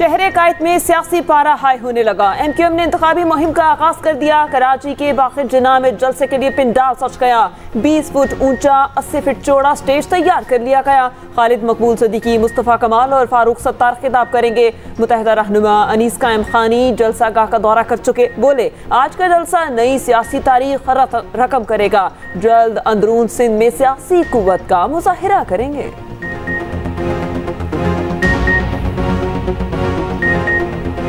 शहर कायद में सियासी पारा हाई होने लगा। एमक्यूएम ने इंतखाबी मुहिम का आगाज कर दिया। कराची के बाखिर जना में जलसे के लिए पिंडाल सज गया। 20 फुट ऊंचा 80 फीट चौड़ा स्टेज तैयार कर लिया गया। खालिद मकबूल सिद्दीकी, मुस्तफा कमाल और फारूक सत्तार खिताब करेंगे। मुतहदा रहनुमा अनीस क़ाइम खानी जलसा गाह का दौरा कर चुके, बोले आज का जलसा नई सियासी तारीख रकम करेगा। जल्द अंदरून सिंध में सियासी कुव्वत का मुजाहिरा करेंगे।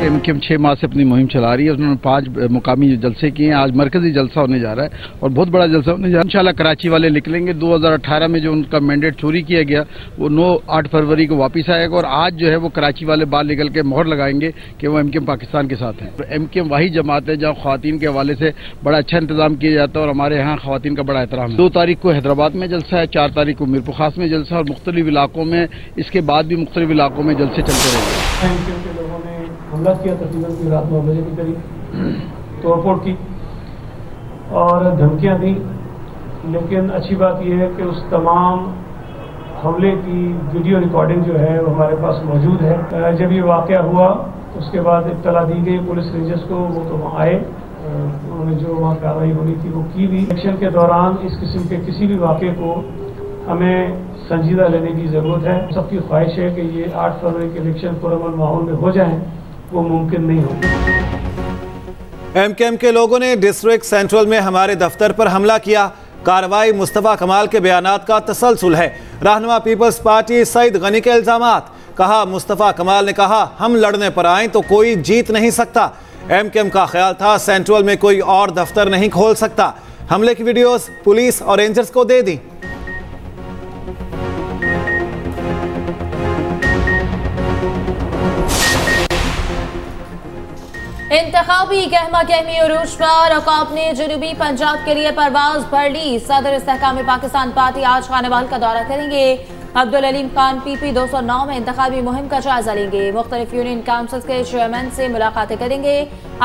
एमकेएम 6 माह से अपनी मुहिम चला रही है। उन्होंने 5 मुकामी जलसे किए हैं। आज मरकजी जलसा होने जा रहा है और बहुत बड़ा जलसा होने जा रहा है। इंशाल्लाह कराची वाले निकलेंगे। 2018 में जो उनका मैंडेट चोरी किया गया वो 8 फरवरी को वापस आएगा और आज जो है वो कराची वाले बाहर निकल के मोहर लगाएंगे कि वो एमकेएम पाकिस्तान के साथ हैं। एमकेएम वही जमात है जहाँ ख्वातीन के हवाले से बड़ा अच्छा इंतजाम किया जाता है और हमारे यहाँ ख्वातीन का बड़ा एहतराम है। 2 तारीख को हैदराबाद में जलसा है, 4 तारीख को मीरपुर खास में जलसा और मुख्तलिफ इलाकों में इसके बाद भी मुख्तलिफ इलाकों में जलसे चलते रहेंगे। हमला किया तकरीबन रात 9 बजे के करीब, तोड़फोड़ की और धमकियां दी। लेकिन अच्छी बात यह है कि उस तमाम हमले की वीडियो रिकॉर्डिंग जो है वो हमारे पास मौजूद है। जब ये वाक़या हुआ उसके बाद इत्तला दी गई पुलिस रेंजर्स को, वो तो वहाँ आए, उन्होंने जो वहाँ कार्रवाई होनी थी वो की भी। एक्शन के दौरान इस किस्म के किसी भी वाक़े को हमें संजीदा लेने की ज़रूरत है। सबकी ख्वाहिश है कि ये 8 फरवरी के इलेक्शन पुरअमन माहौल में हो जाएँ, वो मुमकिन नहीं होगा। एमकेएम के लोगों ने डिस्ट्रिक्ट सेंट्रल में हमारे दफ्तर पर हमला किया। कार्रवाई मुस्तफा कमाल के बयानात का तसलसल है। रहनुमा पीपल्स पार्टी सईद गनी के इल्जामात, कहा मुस्तफा कमाल ने कहा हम लड़ने पर आए तो कोई जीत नहीं सकता। एमकेएम का ख्याल था सेंट्रल में कोई और दफ्तर नहीं खोल सकता। हमले की वीडियोस पुलिस और रेंजर्स को दे दी। इंतखाबी गहमा गहमी उरूज पर अवाम ने जनूबी पंजाब के लिए परवाज भर ली। सदर इस्तेहकाम पाकिस्तान पार्टी आज खानेवाल का दौरा करेंगे। अब्दुल अलीम खान PP 209 में इंतखाबी मुहिम का जायजा लेंगे। मुख्तलिफ यूनियन काउंसिल के चेयरमैन से मुलाकातें करेंगे।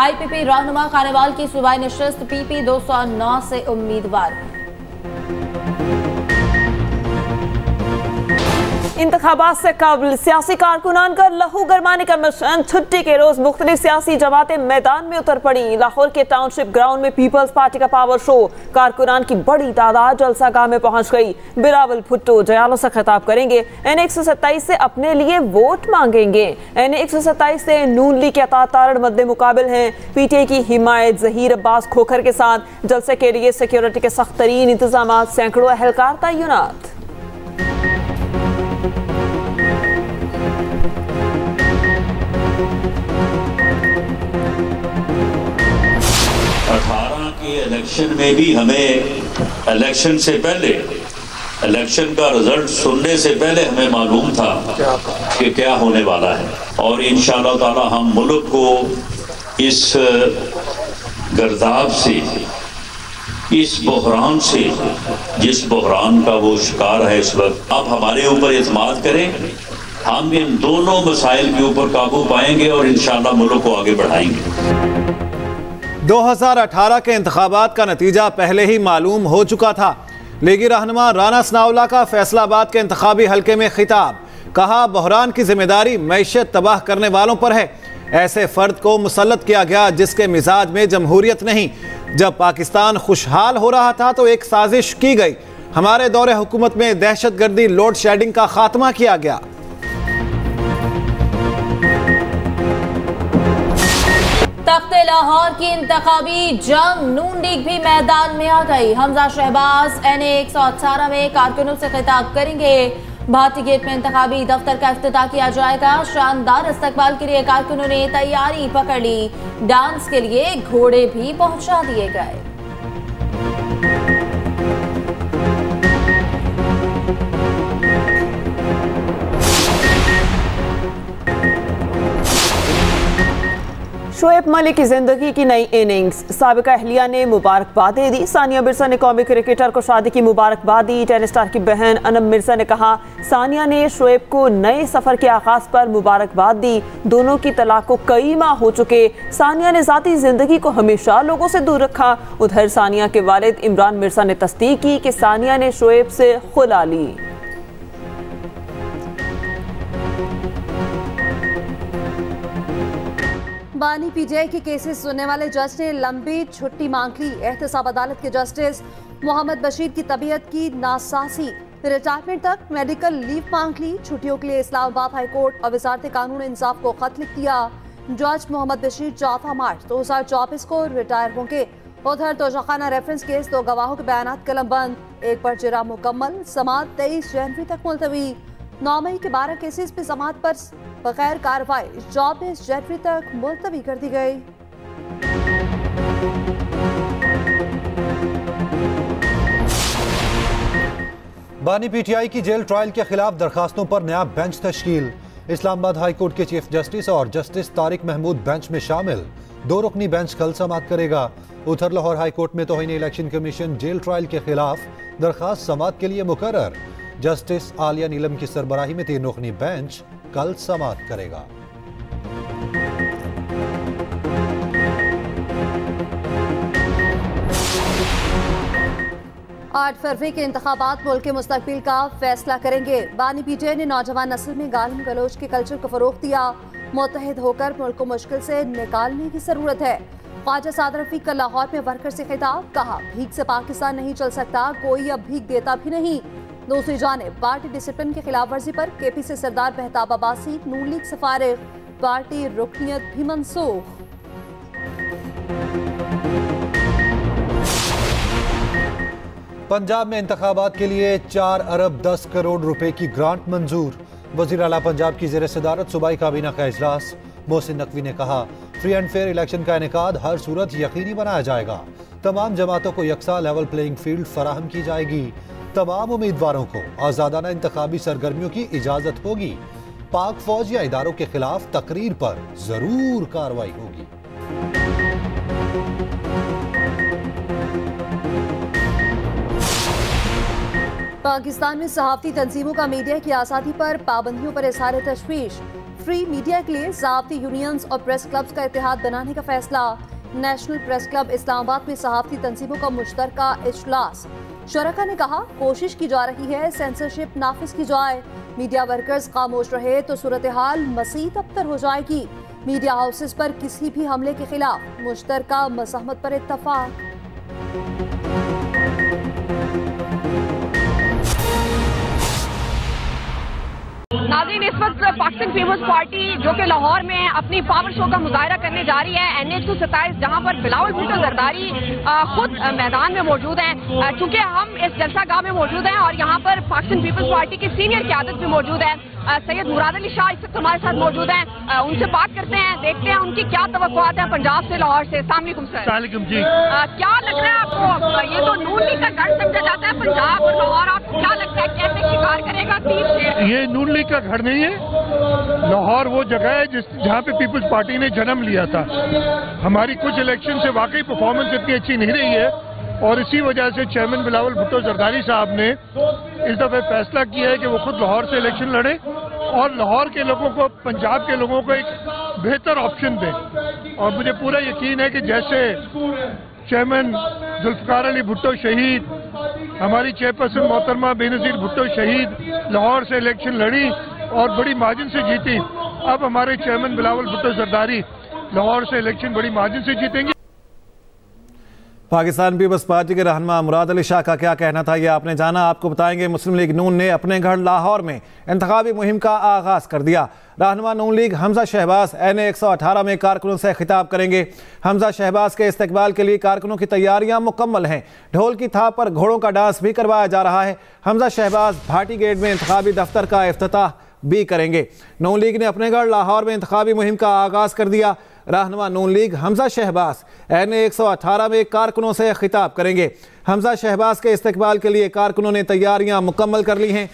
IPP रहनुमा खानेवाल की सूबाई नशस्त PP 209 से उम्मीदवार। इंतखाबात से कबल सियासी कारकुनान का लहू गरमाने का मिशन। छुट्टी के रोज मुख्तलिफ सियासी जमातें मैदान में उतर पड़ी। लाहौर के टाउनशिप ग्राउंड में पीपल्स पार्टी का पावर शो, कारकुनान की बड़ी तादाद जलसागाह में पहुंच गई। बिलावल भुट्टो जयालों से खिताब करेंगे। N 127 से अपने लिए वोट मांगेंगे। N 127 से नून लीग के अतातारण मद्दे मुकाबल हैं। PTI की हिमायत ज़हीर अब्बास खोखर के साथ। जलसे के लिए सिक्योरिटी के सख्त तरीन इंतजाम, सैकड़ों एहलकार तैनात। इलेक्शन में भी हमें इलेक्शन से पहले इलेक्शन का रिजल्ट सुनने से पहले हमें मालूम था कि क्या होने वाला है और इंशाअल्लाह ताला हम मुल्क को इस गर्दाब से, इस बहरान से, जिस बहरान का वो शिकार है इस वक्त, आप हमारे ऊपर एतमाद करें। हम इन दोनों मसाइल के ऊपर काबू पाएंगे और इंशाअल्लाह मुल्क को आगे बढ़ाएंगे। 2018 के इंतखाबात का नतीजा पहले ही मालूम हो चुका था। लीगी रहनुमा राणा स्नावला का फैसलाबाद के इंतखाबी हलके में खिताब, कहा बहरान की जिम्मेदारी मैशत तबाह करने वालों पर है। ऐसे फर्द को मुसलत किया गया जिसके मिजाज में जमहूरियत नहीं। जब पाकिस्तान खुशहाल हो रहा था तो एक साजिश की गई। हमारे दौरे हुकूमत में दहशतगर्दी लोड शेडिंग का खात्मा किया गया। तख्ते लाहौर की इंतखाबी जंग, नून लीग भी मैदान में आ गई। हमजा शहबाज NA 118 में कारकुनों से खिताब करेंगे। भाटी गेट में इंतखाबी दफ्तर का इफ्तिताह किया जाएगा। शानदार इस्तकबाल के लिए कारकुनों ने तैयारी पकड़ ली। डांस के लिए घोड़े भी पहुंचा दिए गए। शोएब मलिक की जिंदगी की नई इनिंग्स, साबिका अहलिया ने मुबारकबादें दी। सानिया मिर्सा ने कौमी क्रिकेटर को शादी की मुबारकबाद दी। टेनिस स्टार की बहन अनम मिर्सा ने कहा सानिया ने शोएब को नए सफ़र के आगाज़ पर मुबारकबाद दी। दोनों की तलाक को कई माह हो चुके। सानिया ने ज़ाती ज़िंदगी को हमेशा लोगों से दूर रखा। उधर सानिया के वालिद इमरान मिर्सा ने तस्दीक की कि सानिया ने शोएब से खुला ली। बानी पीटीआई के केसेस सुनने वाले जज ने लंबी छुट्टी मांग ली। एहतसाब अदालत के जस्टिस मोहम्मद बशीर की तबीयत की नासासी, रिटायरमेंट तक मेडिकल लीव मांग ली। छुट्टियों के लिए इस्लामाबाद हाईकोर्ट और वजारत कानून इंसाफ को खत लिख दिया। जज मोहम्मद बशीर 4 मार्च 2024 को रिटायर होंगे। उधर तोशाखाना रेफरेंस केस 2 गवाहों के बयान कलम बंद, 1 पर जिरा मुकम्मल, समात 23 जनवरी तक मुलतवी। 9 मई के 12 केसेस पे समात पर बगैर कार्रवाई 24 जनवरी तक मुलतवी कर दी गई। बानी पीटीआई की जेल ट्रायल के खिलाफ दरखास्तों पर नया बेंच तश्कील। इस्लामाबाद हाईकोर्ट के चीफ जस्टिस और जस्टिस तारिक महमूद बेंच में शामिल। 2 रुकनी बेंच कल समाअत करेगा। उधर लाहौर हाईकोर्ट में तौहीन इलेक्शन कमीशन जेल ट्रायल के खिलाफ दरखास्त समाअत के लिए मुकर्रर। जस्टिस आलिया नीलम की सरबराही में 3 रुकनी बेंच कल समाअत करेगा। आठ फरवरी के इंतखाबात मुल्क के मुस्तकबिल का फैसला करेंगे। बानी पीटीआई ने नौजवान नस्ल में गालिम गलोच के कल्चर को फरोग दिया। मुतहद होकर मुल्क को मुश्किल से निकालने की जरूरत है। ख्वाजा साद रफीक का लाहौर में वर्कर से खिताब, कहा भीख से पाकिस्तान नहीं चल सकता, कोई अब भीख देता भी नहीं। दूसरी जानिब पार्टी डिसिप्लिन के खिलाफ वर्जी पर केपी से सरदार बहताब अब्बासी, नून लीग से फारिग, पार्टी रुकनियत भी मंसूख। पंजाब में इंतखाबात के लिए 4 अरब 10 करोड़ रुपए की ग्रांट मंजूर। वजीर आला पंजाब की जेर सदारत सूबाई काबीना का इजलास। मोहसिन नकवी ने कहा फ्री एंड फेयर इलेक्शन का इनेकाद हर सूरत यकीनी बनाया जाएगा। तमाम जमातों को यकसा लेवल प्लेइंग फील्ड फराहम की जाएगी। तमाम उम्मीदवारों को आज़ादाना इंतखाबी सरगर्मियों की इजाज़त होगी। पाक फौज या इदारों के खिलाफ तकरीर पर जरूर कार्रवाई होगी। पाकिस्तान में सहाफ़ती तंजीमों का मीडिया की आज़ादी पर पाबंदियों पर इज़हार तशवीश। फ्री मीडिया के लिए सहाफ़ती यूनियंस और प्रेस क्लब्स का इत्तेहाद बनाने का फैसला। नेशनल प्रेस क्लब इस्लामाबाद में सहाफ़ती तंजीमों का मुश्तरका इजलास। शरका ने कहा कोशिश की जा रही है सेंसरशिप नाफिज की जाए। मीडिया वर्कर्स खामोश रहे तो सूरत हाल मज़ीद अबतर हो जाएगी। मीडिया हाउसेस पर किसी भी हमले के खिलाफ मुश्तरका मज़ाहमत पर इत्तफाक। नाज़रीन, इस वक्त पाकिस्तान पीपल्स पार्टी जो कि लाहौर में अपनी पावर शो का मुजाहरा करने जा रही है NH 227, जहाँ पर बिलावल भुट्टो जरदारी खुद मैदान में मौजूद हैं। चूँकि हम इस जलसागाह में मौजूद हैं और यहाँ पर पाकिस्तान पीपल्स पार्टी की सीनियर क़यादत भी मौजूद है। सैयद मुराद अली शाह इस वक्त हमारे साथ मौजूद हैं, उनसे बात करते हैं, देखते हैं उनकी क्या तवक्कुआत हैं पंजाब से, लाहौर से। अस्सलाम वालेकुम सर। वालेकुम जी। क्या लग रहा है आपको, ये तो नून लीग का गढ़ समझा जाता है पंजाब और लाहौर, आपको क्या लगता है कैसे शिकार करेगा टीम? ये नून लीग का घर नहीं है, लाहौर वो जगह है जहाँ पे पीपल्स पार्टी ने जन्म लिया था। हमारी कुछ इलेक्शन से वाकई परफॉर्मेंस इतनी अच्छी नहीं रही है और इसी वजह से चेयरमैन बिलावल भुट्टो जरदारी साहब ने इस दफे फैसला किया है कि वो खुद लाहौर से इलेक्शन लड़े और लाहौर के लोगों को, पंजाब के लोगों को एक बेहतर ऑप्शन दें। और मुझे पूरा यकीन है कि जैसे चेयरमैन जुल्फिकार अली भुट्टो शहीद, हमारी चेयरपर्सन मोहतरमा बेनजीर भुट्टो शहीद लाहौर से इलेक्शन लड़ी और बड़ी मार्जिन से जीती, अब हमारे चेयरमैन बिलावल भुट्टो जरदारी लाहौर से इलेक्शन बड़ी मार्जिन से जीतेंगे। पाकिस्तान पीपल्स पार्टी के रहनुमा मुराद अली शाह का क्या कहना था यह आपने जाना। आपको बताएंगे मुस्लिम लीग नून ने अपने घर लाहौर में इंतखाबी मुहिम का आगाज कर दिया। रहनुमा नून लीग हमजा शहबाज NA 118 में कारकुनों से खिताब करेंगे। हमजा शहबाज के इस्तकबाल के लिए कारकुनों की तैयारियां मुकम्मल हैं। ढोल की थाप पर घोड़ों का डांस भी करवाया जा रहा है। हमजा शहबाज भाटी गेट में इंतखाबी दफ्तर का इफ्तिताह भी करेंगे। नून लीग ने अपने घर लाहौर में इंतखाबी मुहिम का आगाज कर दिया। रहनुमा नून लीग हमजा शहबाज NA 118 में कारकुनों से खिताब करेंगे। हमजा शहबाज के इस्तकबाल के लिए कारकुनों ने तैयारियां मुकम्मल कर ली हैं।